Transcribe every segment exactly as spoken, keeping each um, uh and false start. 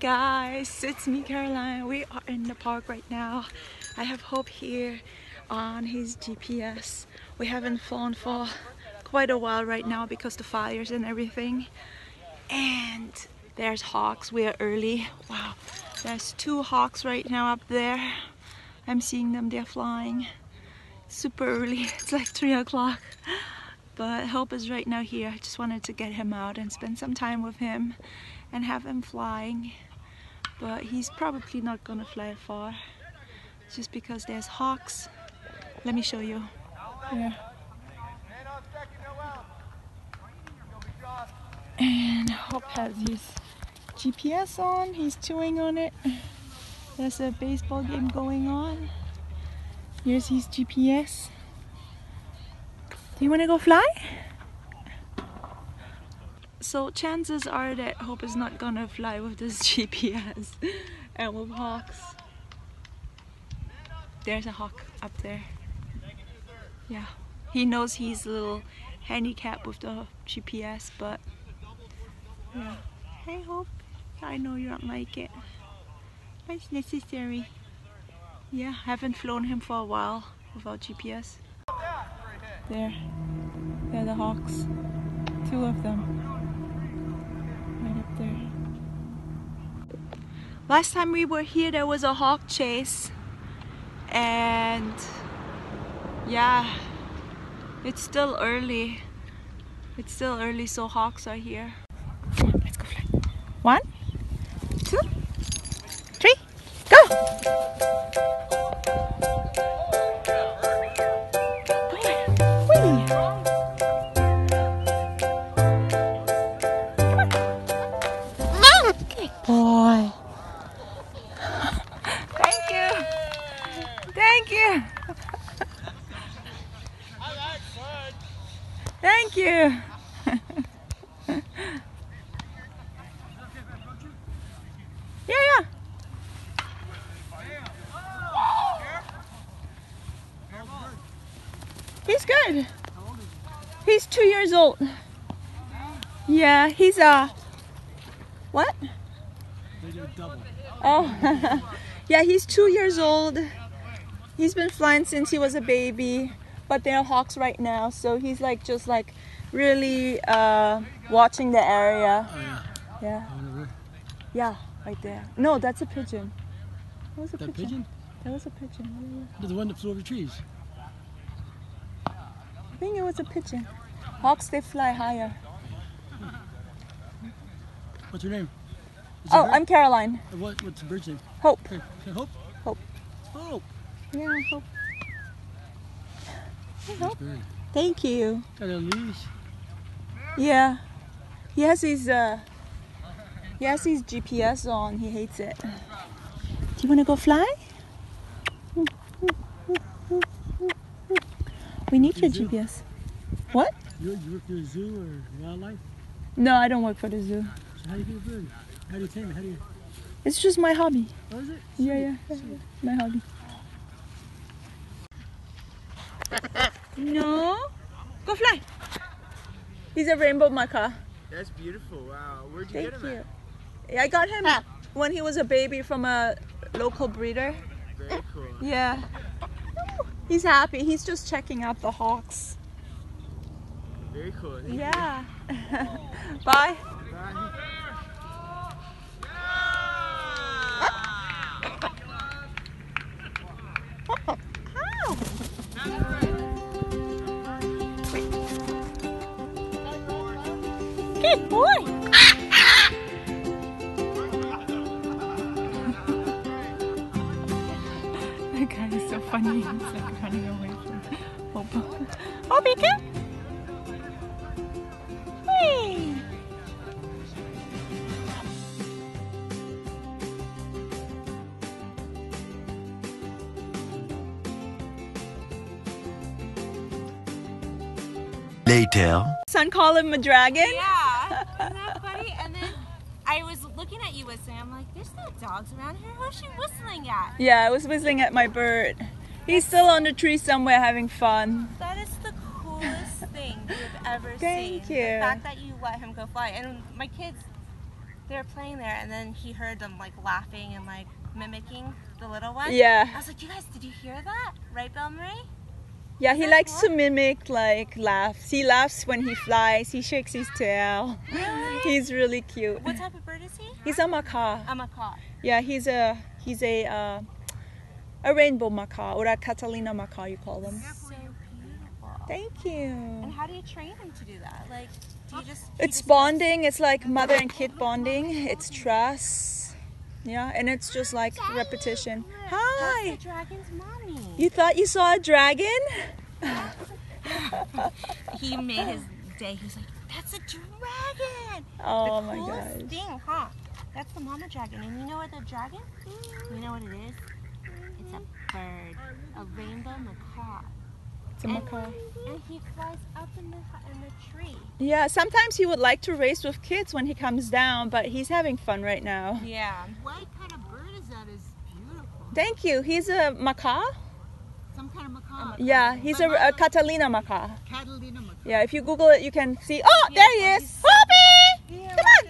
Hey guys, it's me Caroline. We are in the park right now. I have Hope here on his G P S. We haven't flown for quite a while right now because the fires and everything. And there's hawks. We are early. Wow, there's two hawks right now up there. I'm seeing them, they're flying. Super early, it's like three o'clock. But Hope is right now here. I just wanted to get him out and spend some time with him and have him flying. But he's probably not gonna fly far just because there's hawks. Let me show you. Yeah. And Hope has his G P S on. He's chewing on it. There's a baseball game going on. Here's his G P S. Do you want to go fly? So chances are that Hope is not gonna fly with this G P S and with hawks. There's a hawk up there. Yeah, he knows he's a little handicapped with the G P S, but yeah. Hey Hope, I know you don't like it, but it's necessary. Yeah, haven't flown him for a while without G P S. There, they're the hawks, two of them, right up there. Last time we were here there was a hawk chase, and yeah, it's still early, it's still early, so hawks are here. Come on, let's go fly. One, two, three, go! Boy. Thank you. Thank you. I like fun. Thank you. Yeah, yeah. He's good. He's two years old. Yeah, he's uh what? Double. Oh, yeah, he's two years old. He's been flying since he was a baby, but there are hawks right now, so he's like just like really uh, watching the area. Oh, yeah. Yeah. Yeah, right there. No, that's a pigeon. That was a that pigeon. pigeon. That was a pigeon. The one that flew over trees. I think it was a pigeon. Hawks, they fly higher. What's your name? Oh, I'm Caroline. What, what's the bird's name? Hope. Hope? Hope. Hope. Yeah, Hope. Hey, Hope. Thank you. Got a leash? Yeah. He has his, uh, he has his G P S on. He hates it. Do you want to go fly? We need your G P S. What? You work for the zoo or wildlife? No, I don't work for the zoo. So how do you get a bird? How do you tame it? How do you... It's just my hobby. Oh, is it? Yeah, yeah, yeah, yeah. My hobby. No? Go fly! He's a rainbow macaw. That's beautiful, wow. Where'd you Thank get him you. At? I got him ah. when he was a baby from a local breeder. Very cool. Yeah. He's happy. He's just checking out the hawks. Very cool. Yeah. Bye. Bye. Good boy! That guy is so funny, he's like running away from Hope. Oh, be careful! Later. Son called him a dragon? Yeah, isn't that funny? And then I was looking at you whistling. I'm like, there's no dogs around here. Who's she whistling at? Yeah, I was whistling at my bird. He's still on the tree somewhere having fun. That is the coolest thing you've ever Thank seen. Thank you. The fact that you let him go fly. And my kids they were playing there, and then he heard them like laughing and like mimicking the little one. Yeah. I was like, you guys, did you hear that? Right, Belle-Marie? Yeah, he likes cool? to mimic like laughs. He laughs when he flies. He shakes his tail. Really? He's really cute. What type of bird is he? He's a macaw. A macaw. Yeah, he's a he's a uh, a rainbow macaw, or a Catalina macaw, you call them. So beautiful. Thank you. And how do you train him to do that? Like, do you just? Do it's you just bonding. It's like mother and kid bonding. It's trust. Yeah, and it's just like repetition. Hi. That's the dragon's mommy. You thought you saw a dragon? He made his day. He was like, "That's a dragon." Oh my gosh. The coolest thing, huh? That's the mama dragon. And you know what the dragon? You know what it is? It's a bird, a rainbow macaw. It's a macaw. And he flies up in the in the tree. Yeah. Sometimes he would like to race with kids when he comes down, but he's having fun right now. Yeah. What kind of bird is that? Is beautiful. Thank you. He's a macaw. Some kind of macaw. Yeah, he's a, a Catalina macaw. Catalina macaw. Yeah, if you Google it, you can see. Oh, there he is. Hoppy! Come on!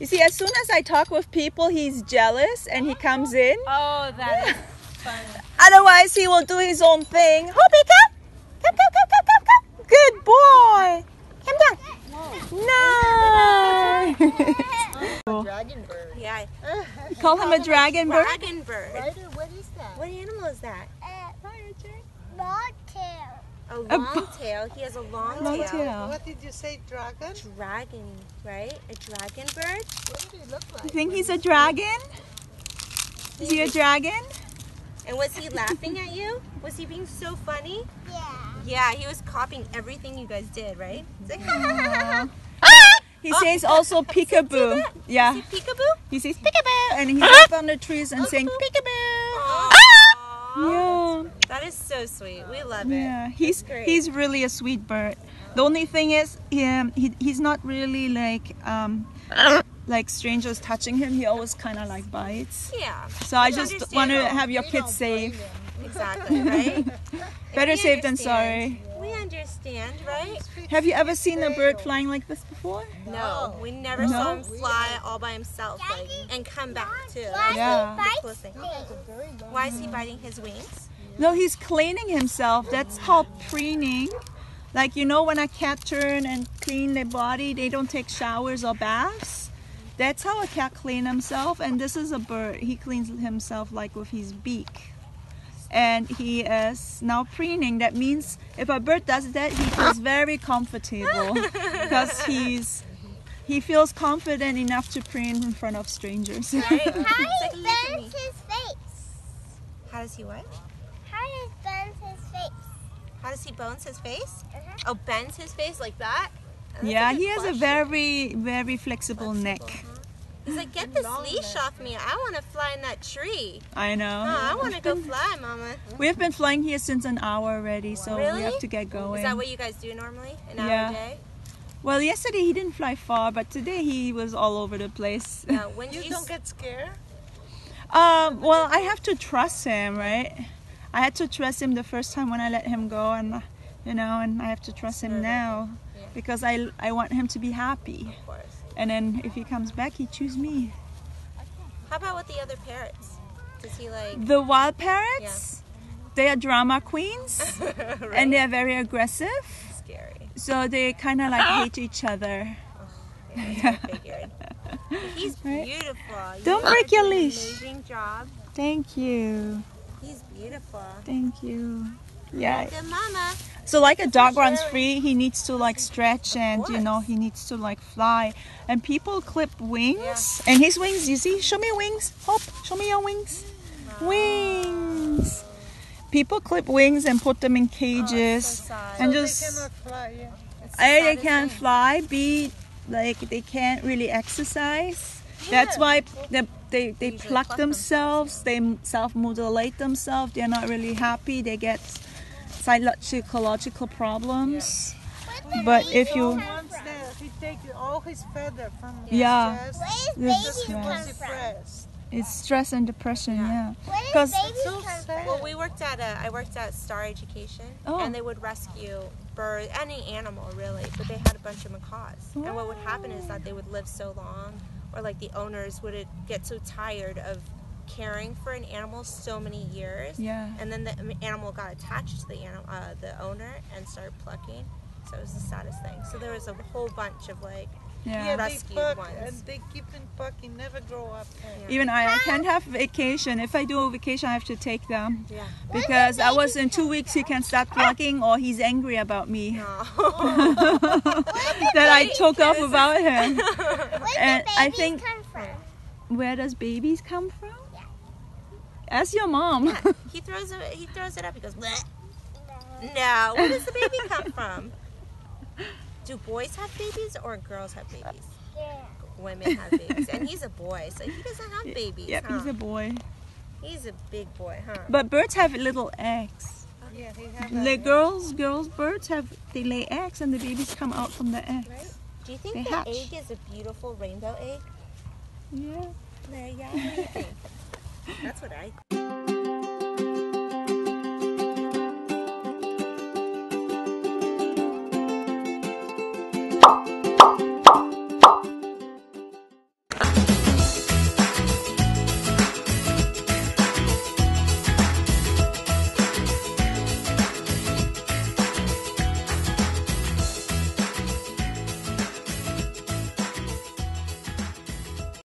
You see, as soon as I talk with people, he's jealous and he comes in. Oh, that is fun. Otherwise, he will do his own thing. Hoppy, come! Come, come, come, come, come, come! Good boy! Come down! No! Dragon bird. Yeah. You call him a dragon bird? Dragon bird. What is that? What animal is that? Long tail. A long a tail. He has a long, long tail. tail. What did you say, dragon? Dragon, right? A dragon bird? What did he look like? You think he's a dragon? Is he a dragon? And was he laughing at you? Was he being so funny? Yeah. Yeah, he was copying everything you guys did, right? It's like, yeah. He oh. says also peekaboo. Yeah. Is he peekaboo? He says peekaboo, and he's up on the trees and saying peekaboo. Oh. Yeah, that is so sweet. We love it. Yeah, he's he's really a sweet bird. The only thing is, yeah, he he's not really like um like strangers touching him. He always kind of like bites. Yeah. So I just want to have your kids safe. Exactly, right? Better safe than sorry. We understand, right? Have you ever seen a bird flying like this before? No, we never no? saw him fly all by himself like, and come back too. Yeah. Why is he biting his wings? No, he's cleaning himself. That's called preening. Like, you know, when a cat turn and clean their body, they don't take showers or baths. That's how a cat cleans himself. And this is a bird. He cleans himself like with his beak. And he is now preening. That means if a bird does that, he feels very comfortable because he's he feels confident enough to preen in front of strangers. How he bends his face. How does he what? How does he bends his face? How does he bones his face? Uh-huh. Oh, bends his face like that? That's yeah, he has question. a very, very flexible, flexible. neck. Uh-huh. He's like, get this leash off me. I want to fly in that tree. I know. No, I want to go fly, Mama. We've been flying here since an hour already, so really? we have to get going. Is that what you guys do normally? An yeah. hour a day? Well, yesterday he didn't fly far, but today he was all over the place. Now, when you, you don't get scared? Um, well, I have to trust him, right? I had to trust him the first time when I let him go, and you know, and I have to trust him now yeah. because I, I want him to be happy. Of course. And then if he comes back, he chooses me. How about with the other parrots? Does he like... The wild parrots? Yeah. They are drama queens. Right? And they are very aggressive. Scary. So they kind of like hate each other. Oh, yeah, I figured. He's beautiful. Right? You Don't break your leash. Amazing job. Thank you. He's beautiful. Thank you. Yeah. Good mama. So like a dog runs free, he needs to like stretch and you know, he needs to like fly. And people clip wings yeah. and his wings, you see? Show me wings. Hop, show me your wings. Wow. Wings. People clip wings and put them in cages. Oh, so and so just they cannot fly, yeah. A, they can't thing. fly, B, like they can't really exercise. Yeah. That's why the They, they pluck, pluck themselves, them. they self-mutilate themselves, they're not really happy, they get psychological problems. Yeah. But well, if you... The, he takes all his feather from yeah. his chest. Where is babies come from? It's stress and depression, yeah. Because yeah. so well, we worked at a, I worked at Star Education, oh. and they would rescue birds, any animal really, but they had a bunch of macaws. Oh. And what would happen is that they would live so long or like the owners would get so tired of caring for an animal so many years. Yeah. And then the animal got attached to the animal, uh, the owner, and started plucking. So it was the saddest thing. So there was a whole bunch of like yeah. Yeah, rescued they buck, ones. And they keep in bucking, never grow up. Yeah. Even I, I can't have vacation. If I do a vacation, I have to take them. Yeah. Because I was in two weeks, he can stop plucking or he's angry about me. No. That I took off about him. Where and do babies I think, come from? Where does babies come from? Yeah. Ask your mom. Yeah. He throws it. He throws it up. He goes, bleh. No, where does the baby come from? Do boys have babies or girls have babies? Yeah. Women have babies. And he's a boy, so he doesn't have babies. Yep, huh? He's a boy. He's a big boy, huh? But birds have little eggs. Okay. Yeah, they have the girls, girls, birds have, they lay eggs and the babies come out from the eggs. Right? Do you think they the hatch. Egg is a beautiful rainbow egg? Yeah. Yeah, yeah, what do you think? That's what I